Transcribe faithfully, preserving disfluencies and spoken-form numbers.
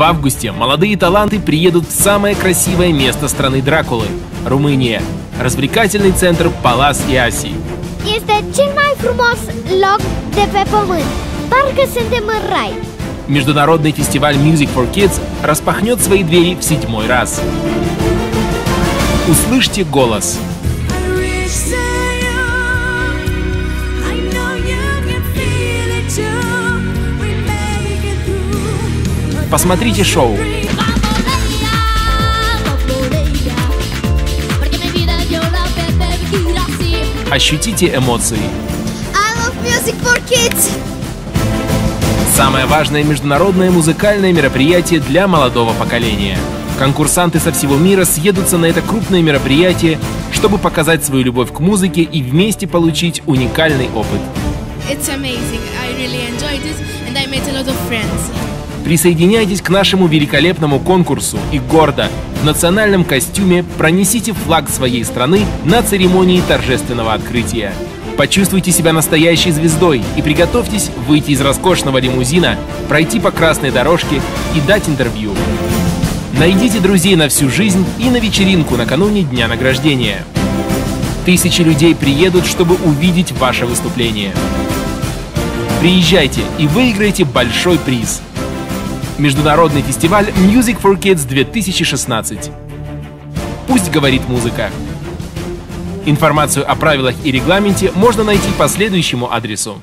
В августе молодые таланты приедут в самое красивое место страны Дракулы – Румыния, развлекательный центр Палас Иаси. Международный фестиваль Music for Kids распахнет свои двери в седьмой раз. Услышьте голос. Посмотрите шоу. Ощутите эмоции. I love music for kids. Самое важное международное музыкальное мероприятие для молодого поколения. Конкурсанты со всего мира съедутся на это крупное мероприятие, чтобы показать свою любовь к музыке и вместе получить уникальный опыт. It's amazing. I really enjoyed it and I made a lot of friends. Присоединяйтесь к нашему великолепному конкурсу и гордо в национальном костюме пронесите флаг своей страны на церемонии торжественного открытия. Почувствуйте себя настоящей звездой и приготовьтесь выйти из роскошного лимузина, пройти по красной дорожке и дать интервью. Найдите друзей на всю жизнь и на вечеринку накануне Дня награждения. Тысячи людей приедут, чтобы увидеть ваше выступление. Приезжайте и выиграйте большой приз. Международный фестиваль Music for Kids две тысячи шестнадцать. Пусть говорит музыка. Информацию о правилах и регламенте можно найти по следующему адресу.